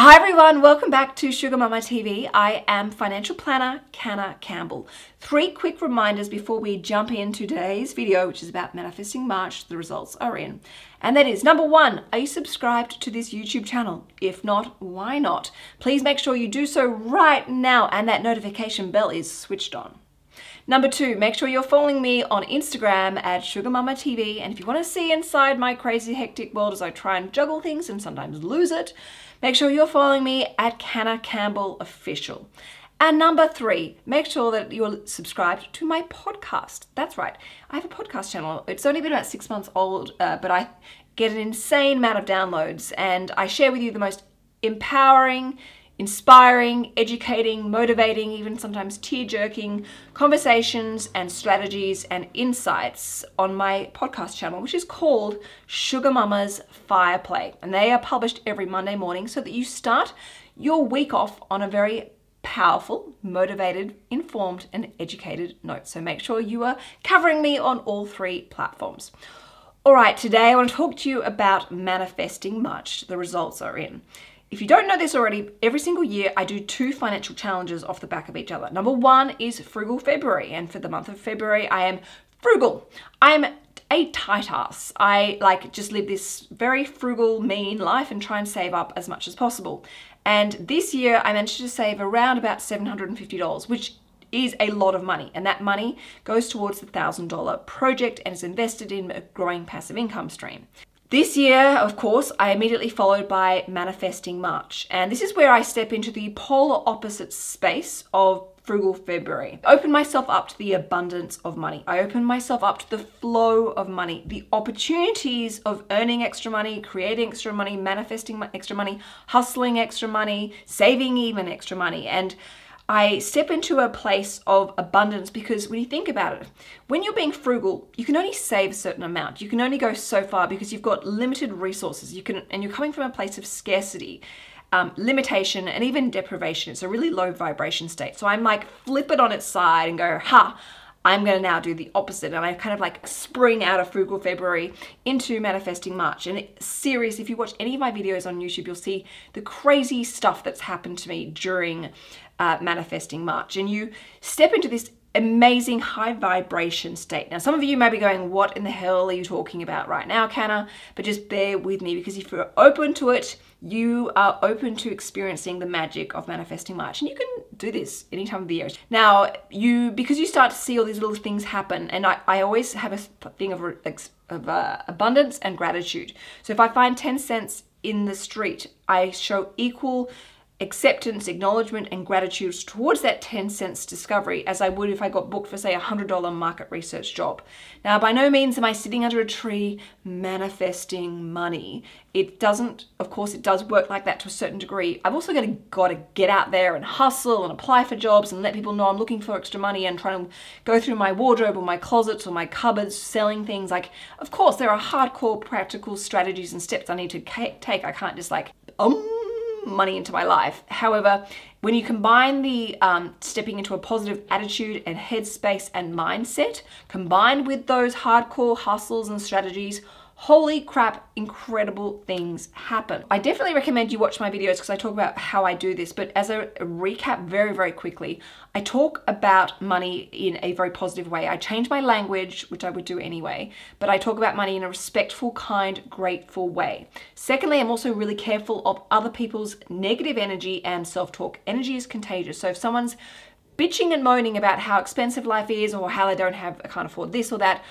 Hi everyone, welcome back to Sugar Mama TV. I am financial planner Canna Campbell. 3 quick reminders before we jump into today's video, which is about manifesting March. The results are in. And that is, number 1, are you subscribed to this YouTube channel? If not, why not? Please make sure you do so right now and that notification bell is switched on. Number 2, make sure you're following me on Instagram at SugarMamaTV, and if you want to see inside my crazy hectic world as I try and juggle things and sometimes lose it, make sure you're following me at CannaCampbellOfficial. And number 3, make sure that you're subscribed to my podcast. That's right, I have a podcast channel. It's only been about 6 months old, but I get an insane amount of downloads and I share with you the most empowering, inspiring, educating, motivating, even sometimes tear-jerking conversations and strategies and insights on my podcast channel, which is called Sugar Mama's Fireplay. And they are published every Monday morning so that you start your week off on a very powerful, motivated, informed, and educated note. So make sure you are covering me on all 3 platforms. All right, today I want to talk to you about manifesting March. The results are in. If you don't know this already, every single year I do 2 financial challenges off the back of each other. Number 1 is Frugal February, and for the month of February I am frugal. I am a tight ass. I just live this very frugal, mean life and try and save up as much as possible. And this year I managed to save around about $750, which is a lot of money, and that money goes towards the $1,000 project and is invested in a growing passive income stream. This year, of course, I immediately followed by Manifesting March, and this is where I step into the polar opposite space of Frugal February. I open myself up to the abundance of money. I open myself up to the flow of money, the opportunities of earning extra money, creating extra money, manifesting extra money, hustling extra money, saving even extra money. And I step into a place of abundance because when you think about it, when you're being frugal, you can only save a certain amount. You can only go so far because you've got limited resources. You're coming from a place of scarcity, limitation, and even deprivation. It's a really low vibration state. So I'm flip it on its side and go, ha, I'm gonna now do the opposite. And I spring out of Frugal February into Manifesting March. And it's serious, if you watch any of my videos on YouTube, you'll see the crazy stuff that's happened to me during Manifesting March. And you step into this amazing high vibration state. Now, some of you may be going, what in the hell are you talking about right now, Canna? But just bear with me, because if you're open to it, you are open to experiencing the magic of Manifesting March. And you can do this any time of the year. Now, because you start to see all these little things happen, and I always have a thing of abundance and gratitude. So if I find 10 cents in the street, I show equal acceptance, acknowledgement, and gratitude towards that 10 cents discovery as I would if I got booked for, say, a $100 market research job. Now, by no means am I sitting under a tree manifesting money. It doesn't, of course, it does work like that to a certain degree. I've also got to get out there and hustle and apply for jobs and let people know I'm looking for extra money and trying to go through my wardrobe or my closets or my cupboards, selling things. Of course, there are hardcore practical strategies and steps I need to take. I can't just money into my life. However, when you combine the stepping into a positive attitude and headspace and mindset, combined with those hardcore hustles and strategies, holy crap, incredible things happen. I definitely recommend you watch my videos because I talk about how I do this, but as a recap very, very quickly, I talk about money in a very positive way. I change my language, which I would do anyway, but I talk about money in a respectful, kind, grateful way. Secondly, I'm also really careful of other people's negative energy and self-talk. Energy is contagious, so if someone's bitching and moaning about how expensive life is or how they can't afford this or that,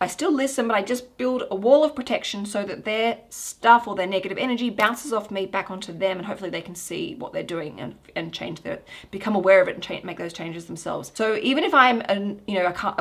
I still listen, but I just build a wall of protection so that their stuff or their negative energy bounces off me back onto them, and hopefully they can see what they're doing and become aware of it and make those changes themselves. So even if I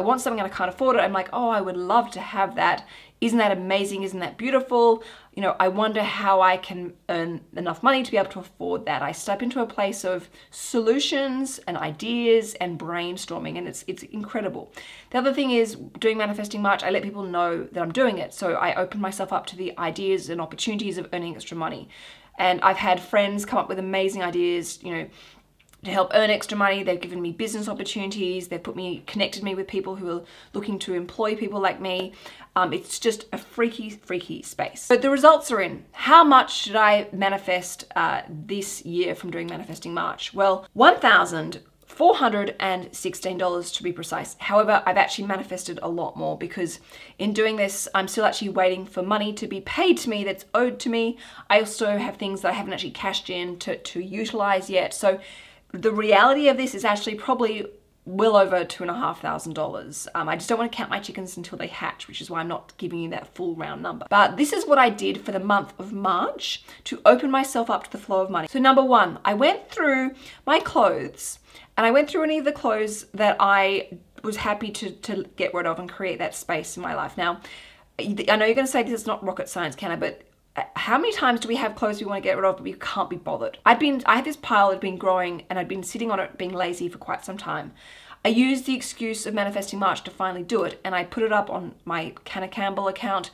want something and I can't afford it, I'm like, oh, I would love to have that. Isn't that amazing? Isn't that beautiful? You know, I wonder how I can earn enough money to be able to afford that. I step into a place of solutions and ideas and brainstorming, and it's incredible. The other thing is, doing Manifesting March, I let people know that I'm doing it. So I open myself up to the ideas and opportunities of earning extra money. And I've had friends come up with amazing ideas, to help earn extra money. They've given me business opportunities. They've connected me with people who are looking to employ people like me. It's just a freaky space. But the results are in. How much should I manifest this year from doing Manifesting March? Well, $1,416 to be precise. However, I've actually manifested a lot more, because in doing this, I'm still actually waiting for money to be paid to me that's owed to me. I also have things that I haven't actually cashed in to utilize yet. So the reality of this is actually probably well over $2,500. I just don't want to count my chickens until they hatch, which is why I'm not giving you that full round number. But this is what I did for the month of March to open myself up to the flow of money. So number one, I went through my clothes, and I went through any of the clothes that I was happy to get rid of and create that space in my life. Now, I know you're gonna say this is not rocket science, Canna, but how many times do we have clothes we want to get rid of but we can't be bothered? I had this pile that had been growing, and I'd been sitting on it being lazy for quite some time. I used the excuse of Manifesting March to finally do it, and I put it up on my Canna Campbell account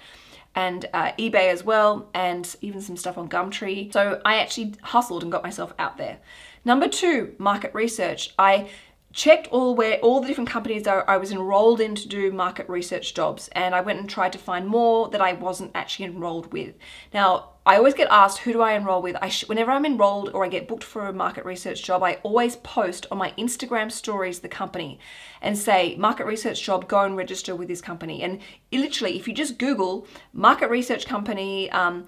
and eBay as well, and even some stuff on Gumtree. So I actually hustled and got myself out there. Number two, market research. I checked all the different companies I was enrolled in to do market research jobs, and I went and tried to find more that I wasn't actually enrolled with. Now, I always get asked, who do I enroll with? Whenever I'm enrolled or I get booked for a market research job, I always post on my Instagram stories the company and say, market research job, go and register with this company. And literally, if you just Google market research company and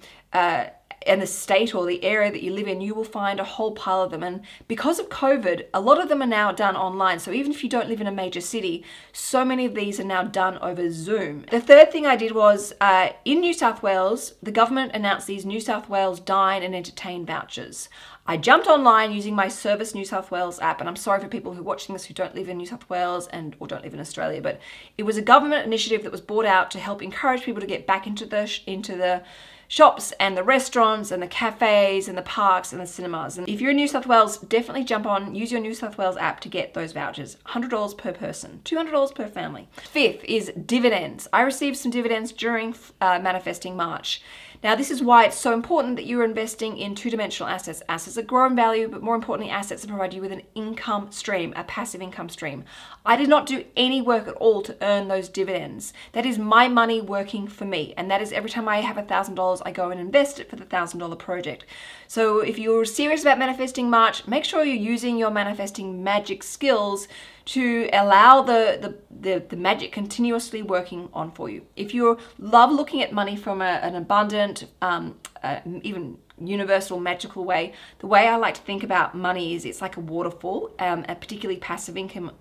the state or the area that you live in, you will find a whole pile of them. And because of COVID, a lot of them are now done online. So even if you don't live in a major city, so many of these are now done over Zoom. The third thing I did was in New South Wales, the government announced these New South Wales Dine and Entertain vouchers. I jumped online using my Service New South Wales app, and I'm sorry for people who are watching this who don't live in New South Wales or don't live in Australia, but it was a government initiative that was brought out to help encourage people to get back into the shops and the restaurants and the cafes and the parks and the cinemas. And if you're in New South Wales, definitely jump on, use your New South Wales app to get those vouchers. $100 per person, $200 per family. Fifth is dividends. I received some dividends during Manifesting March. Now, this is why it's so important that you're investing in two-dimensional assets. Assets that grow in value, but more importantly, assets that provide you with an income stream, a passive income stream. I did not do any work at all to earn those dividends. That is my money working for me. And that is every time I have $1,000, I go and invest it for the $1,000 project. So if you're serious about Manifesting March, make sure you're using your manifesting magic skills to allow the magic continuously working on for you. If you love looking at money from an abundant, even universal, magical way, the way I like to think about money is it's like a waterfall, and particularly passive income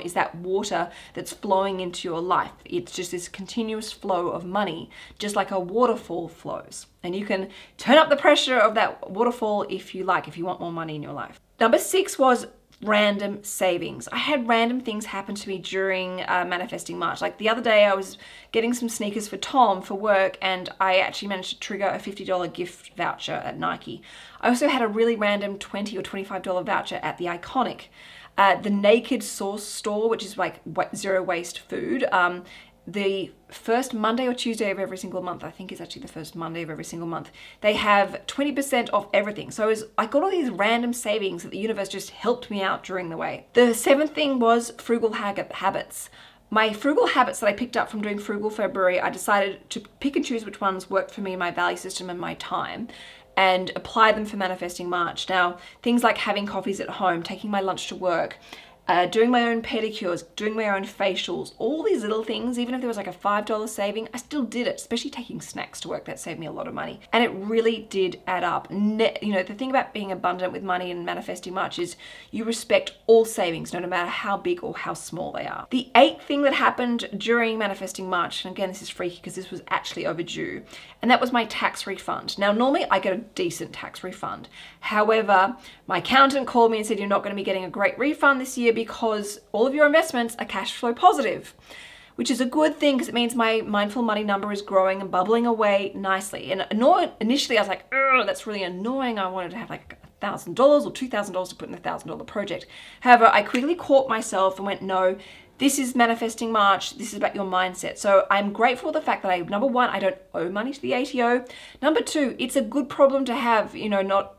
is that water that's flowing into your life. It's just this continuous flow of money, just like a waterfall flows. And you can turn up the pressure of that waterfall if you like, if you want more money in your life. Number six was random savings. I had random things happen to me during Manifesting March. Like the other day I was getting some sneakers for Tom for work, and I actually managed to trigger a $50 gift voucher at Nike. I also had a really random $20 or $25 voucher at the Iconic. The Naked Sauce Store, which is like zero waste food, the first Monday or Tuesday of every single month, I think is actually the first Monday of every single month, they have 20% off everything. So I got all these random savings that the universe just helped me out during the way. The seventh thing was frugal habits. My frugal habits that I picked up from doing Frugal February, I decided to pick and choose which ones worked for me, my value system and my time, and apply them for Manifesting March. Now, things like having coffees at home, taking my lunch to work, doing my own pedicures, doing my own facials, all these little things, even if there was like a $5 saving, I still did it, especially taking snacks to work. That saved me a lot of money. And it really did add up. You know, the thing about being abundant with money and Manifesting March is you respect all savings, no matter how big or how small they are. The eighth thing that happened during Manifesting March, and again, this is freaky because this was actually overdue, and that was my tax refund. Now, normally I get a decent tax refund. However, my accountant called me and said, you're not going to be getting a great refund this year, because all of your investments are cash flow positive, which is a good thing because it means my mindful money number is growing and bubbling away nicely. And initially I was like, ugh, that's really annoying. I wanted to have like $1,000 or $2,000 to put in the $1,000 project. However, I quickly caught myself and went, no, This is Manifesting March. This is about your mindset. So I'm grateful for the fact that number one, I don't owe money to the ATO. Number two, it's a good problem to have, you know, not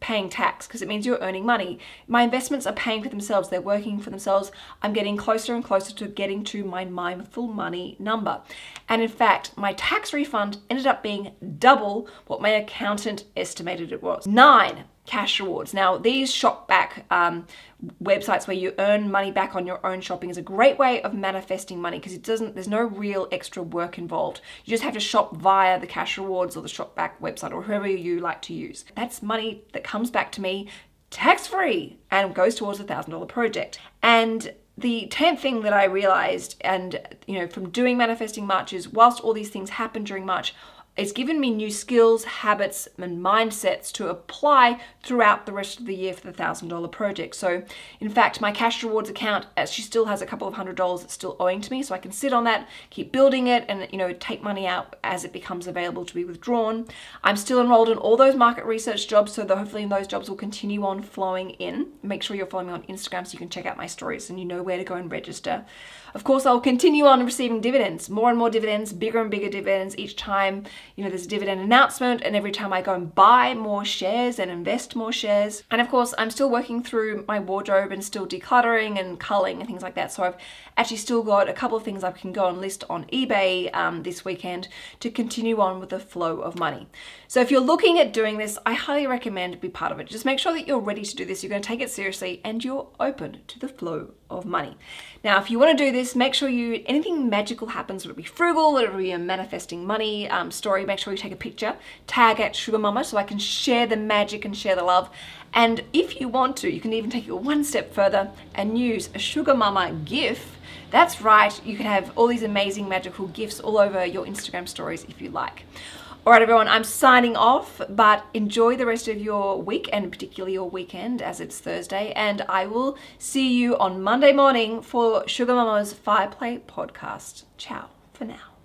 paying tax, because it means you're earning money. My investments are paying for themselves. They're working for themselves. I'm getting closer and closer to getting to my mindful money number. And in fact, my tax refund ended up being double what my accountant estimated it was. 9. Cash rewards. Now, these shop back websites where you earn money back on your own shopping is a great way of manifesting money, because there's no real extra work involved. You just have to shop via the cash rewards or the shop back website or whoever you like to use. That's money that comes back to me tax-free and goes towards a $1,000 project. And the 10th thing that I realized, and you know, from doing Manifesting March, is whilst all these things happen during March, it's given me new skills, habits, and mindsets to apply throughout the rest of the year for the $1,000 project. So in fact, my cash rewards account, as she still has a couple of $100 that's still owing to me, so I can sit on that, keep building it, and you know, take money out as it becomes available to be withdrawn. I'm still enrolled in all those market research jobs, so hopefully those jobs will continue on flowing in. Make sure you're following me on Instagram so you can check out my stories and you know where to go and register. Of course, I'll continue on receiving dividends, more and more dividends, bigger and bigger dividends each time. You know, there's a dividend announcement, and every time I go and buy more shares and invest more shares. And of course, I'm still working through my wardrobe and still decluttering and culling and things like that. So I've actually still got a couple of things I can go and list on eBay this weekend to continue on with the flow of money. So if you're looking at doing this, I highly recommend be part of it. Just make sure that you're ready to do this. You're going to take it seriously and you're open to the flow of money. Now, if you want to do this, make sure you, anything magical happens, it'll be frugal, it'll be a manifesting money story. Make sure you take a picture, tag at Sugar Mama, so I can share the magic and share the love. And if you want to, you can even take it one step further and use a Sugar Mama GIF. That's right, you can have all these amazing magical GIFs all over your Instagram stories if you like. All right, everyone, I'm signing off, but enjoy the rest of your week, and particularly your weekend, as it's Thursday, and I will see you on Monday morning for Sugar Mama's Fireplay podcast. Ciao for now.